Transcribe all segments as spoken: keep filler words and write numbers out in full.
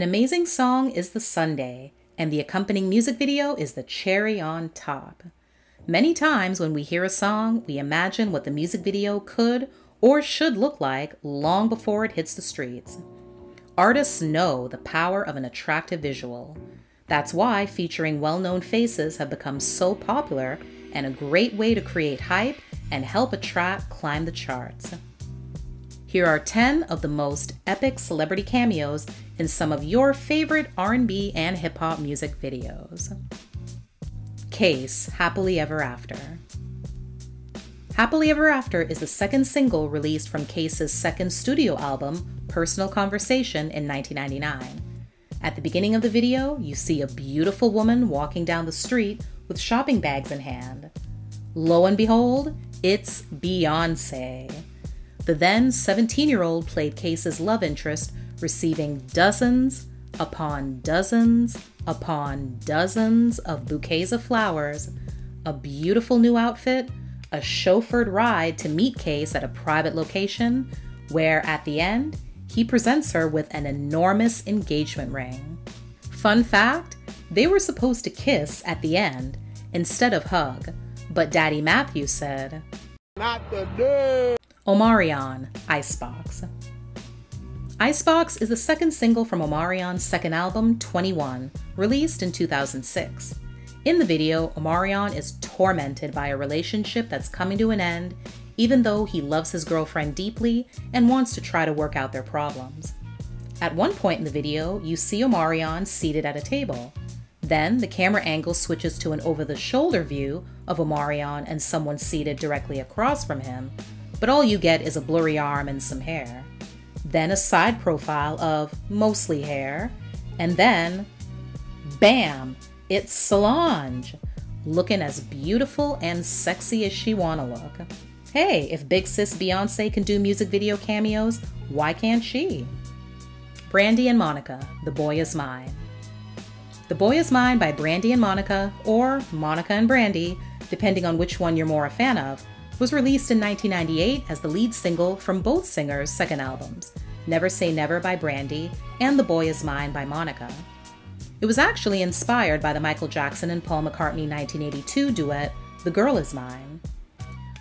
An amazing song is the sundae, and the accompanying music video is the cherry on top. Many times when we hear a song, we imagine what the music video could or should look like long before it hits the streets. Artists know the power of an attractive visual. That's why featuring well-known faces have become so popular and a great way to create hype and help a track climb the charts. Here are ten of the most epic celebrity cameos in some of your favorite R and B and hip-hop music videos. Case, Happily Ever After. Happily Ever After is the second single released from Case's second studio album, Personal Conversation, in nineteen ninety-nine. At the beginning of the video, you see a beautiful woman walking down the street with shopping bags in hand. Lo and behold, it's Beyoncé. The then seventeen-year-old played Case's love interest, receiving dozens upon dozens upon dozens of bouquets of flowers, a beautiful new outfit, a chauffeured ride to meet Case at a private location, where at the end, he presents her with an enormous engagement ring. Fun fact, they were supposed to kiss at the end instead of hug, but Daddy Matthew said, "Not today." Omarion, Icebox. Icebox is the second single from Omarion's second album, twenty-one, released in two thousand six. In the video, Omarion is tormented by a relationship that's coming to an end, even though he loves his girlfriend deeply and wants to try to work out their problems. At one point in the video, you see Omarion seated at a table. Then the camera angle switches to an over-the-shoulder view of Omarion and someone seated directly across from him, but all you get is a blurry arm and some hair. Then a side profile of mostly hair, and then, bam, it's Solange, looking as beautiful and sexy as she wanna look. Hey, if big sis Beyoncé can do music video cameos, why can't she? Brandy and Monica, The Boy Is Mine. The Boy Is Mine by Brandy and Monica, or Monica and Brandy, depending on which one you're more a fan of, was released in nineteen ninety-eight as the lead single from both singers' second albums, Never Say Never by Brandy and The Boy Is Mine by Monica. It was actually inspired by the Michael Jackson and Paul McCartney nineteen eighty-two duet, The Girl Is Mine.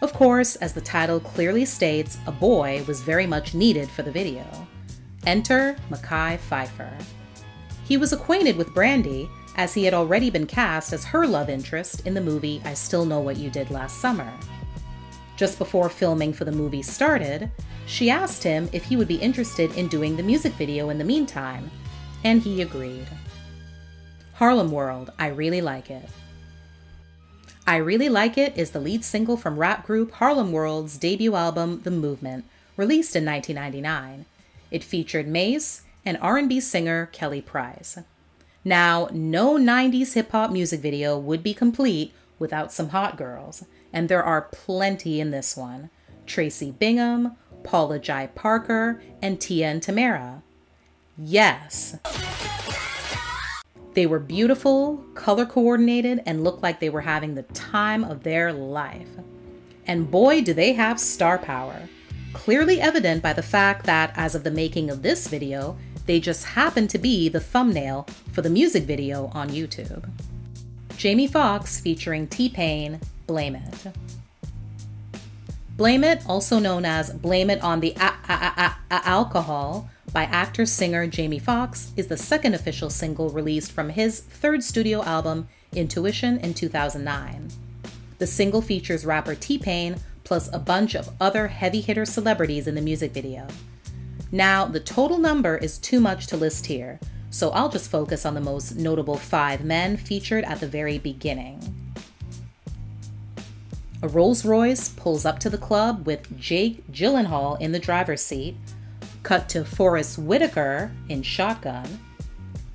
Of course, as the title clearly states, a boy was very much needed for the video. Enter Mackay Pfeiffer. He was acquainted with Brandy, as he had already been cast as her love interest in the movie I Still Know What You Did Last Summer. Just before filming for the movie started, she asked him if he would be interested in doing the music video in the meantime, and he agreed. Harlem World, I Really Like It. I Really Like It is the lead single from rap group Harlem World's debut album, The Movement, released in nineteen ninety-nine. It featured Mase and R and B singer Kelly Price. Now, no nineties hip-hop music video would be complete without some hot girls, and there are plenty in this one. Tracy Bingham, Paula Jai Parker, and Tia and Tamara. Yes. They were beautiful, color-coordinated, and looked like they were having the time of their life. And boy, do they have star power, clearly evident by the fact that, as of the making of this video, they just happened to be the thumbnail for the music video on YouTube. Jamie Foxx featuring T-Pain, Blame It. Blame It, also known as Blame It on the a a a a Alcohol by actor-singer Jamie Foxx, is the second official single released from his third studio album, Intuition, in two thousand nine. The single features rapper T-Pain plus a bunch of other heavy-hitter celebrities in the music video. Now, the total number is too much to list here, so I'll just focus on the most notable five men featured at the very beginning. A Rolls Royce pulls up to the club with Jake Gyllenhaal in the driver's seat, cut to Forrest Whitaker in shotgun,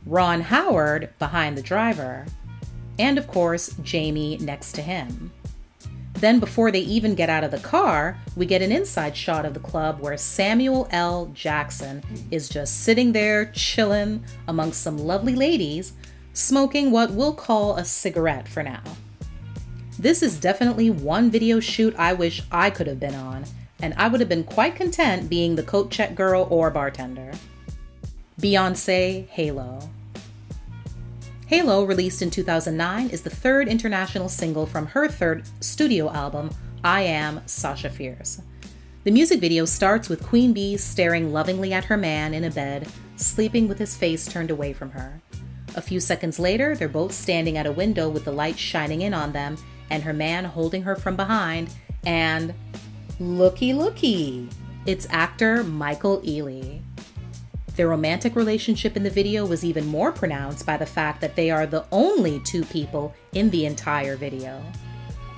Ron Howard behind the driver, and of course, Jamie next to him. Then before they even get out of the car, we get an inside shot of the club where Samuel L. Jackson is just sitting there chilling amongst some lovely ladies, smoking what we'll call a cigarette for now. This is definitely one video shoot I wish I could have been on, and I would have been quite content being the coat check girl or bartender. Beyoncé, Halo. Halo, released in two thousand nine, is the third international single from her third studio album, I Am Sasha Fierce. The music video starts with Queen Bee staring lovingly at her man in a bed, sleeping with his face turned away from her. A few seconds later, they're both standing at a window with the light shining in on them and her man holding her from behind, and looky looky, it's actor Michael Ealy. Their romantic relationship in the video was even more pronounced by the fact that they are the only two people in the entire video.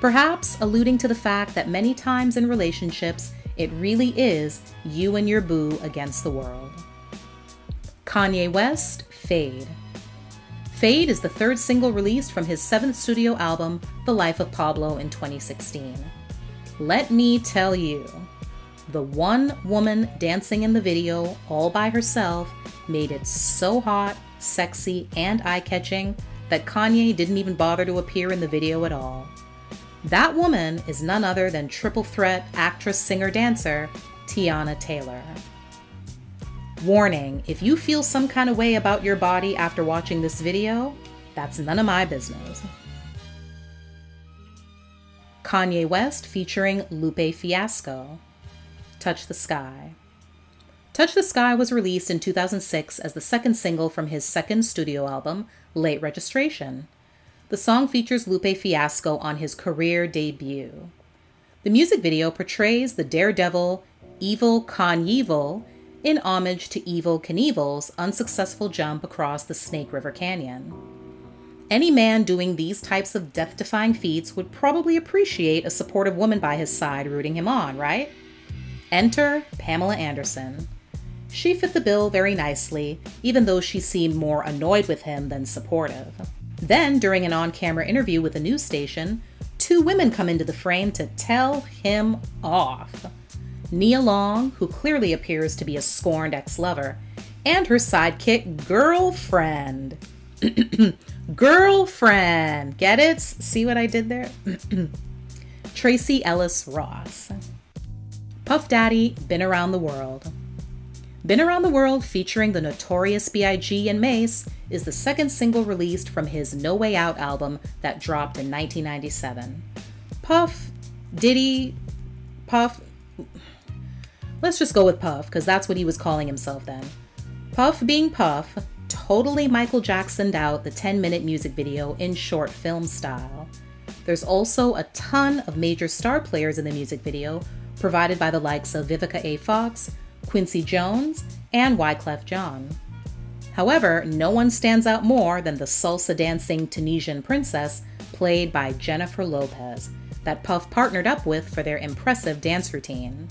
Perhaps alluding to the fact that many times in relationships, it really is you and your boo against the world. Kanye West, Fade. Fade is the third single released from his seventh studio album, The Life of Pablo, in twenty sixteen. Let me tell you, the one woman dancing in the video all by herself made it so hot, sexy, and eye-catching that Kanye didn't even bother to appear in the video at all. That woman is none other than triple threat actress, singer, dancer Tiana Taylor. Warning, if you feel some kind of way about your body after watching this video, that's none of my business. Kanye West featuring Lupe Fiasco. Touch the Sky. Touch the Sky was released in two thousand six as the second single from his second studio album, Late Registration. The song features Lupe Fiasco on his career debut. The music video portrays the daredevil Evel Knievel in homage to Evel Knievel's unsuccessful jump across the Snake River Canyon. Any man doing these types of death-defying feats would probably appreciate a supportive woman by his side rooting him on, right? Enter Pamela Anderson. She fit the bill very nicely, even though she seemed more annoyed with him than supportive. Then, during an on-camera interview with a news station, two women come into the frame to tell him off. Nia Long, who clearly appears to be a scorned ex-lover, and her sidekick girlfriend. Girlfriend! Get it? See what I did there? Tracy Ellis Ross. Puff Daddy, Been Around the World. Been Around the World, featuring the Notorious B I G and Mase, is the second single released from his No Way Out album that dropped in nineteen ninety-seven. Puff, Diddy, Puff, let's just go with Puff, because that's what he was calling himself then. Puff being Puff, totally Michael Jacksoned out the ten minute music video in short film style. There's also a ton of major star players in the music video, provided by the likes of Vivica A. Fox, Quincy Jones, and Wyclef Jean. However, no one stands out more than the salsa-dancing Tunisian princess played by Jennifer Lopez that Puff partnered up with for their impressive dance routine.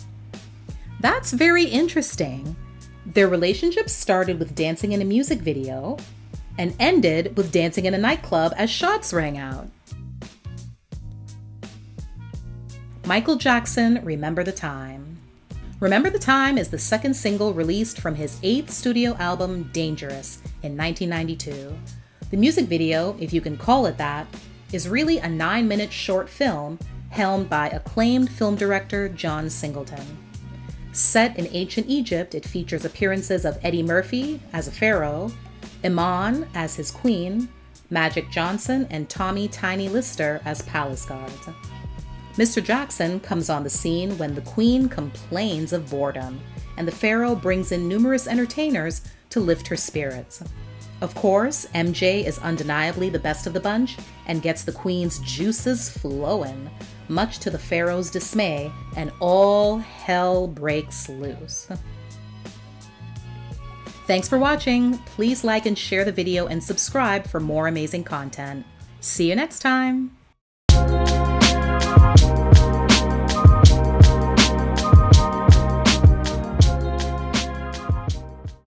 That's very interesting. Their relationship started with dancing in a music video and ended with dancing in a nightclub as shots rang out. Michael Jackson, Remember the Time. Remember the Time is the second single released from his eighth studio album, Dangerous, in nineteen ninety-two. The music video, if you can call it that, is really a nine minute short film helmed by acclaimed film director John Singleton. Set in ancient Egypt, it features appearances of Eddie Murphy as a pharaoh, Iman as his queen, Magic Johnson, and Tommy Tiny Lister as palace guards. Mister Jackson comes on the scene when the queen complains of boredom, and the pharaoh brings in numerous entertainers to lift her spirits. Of course, M J is undeniably the best of the bunch and gets the queen's juices flowing, much to the pharaoh's dismay, and all hell breaks loose. Thanks for watching. Please like and share the video and subscribe for more amazing content. See you next time. We'll be right back.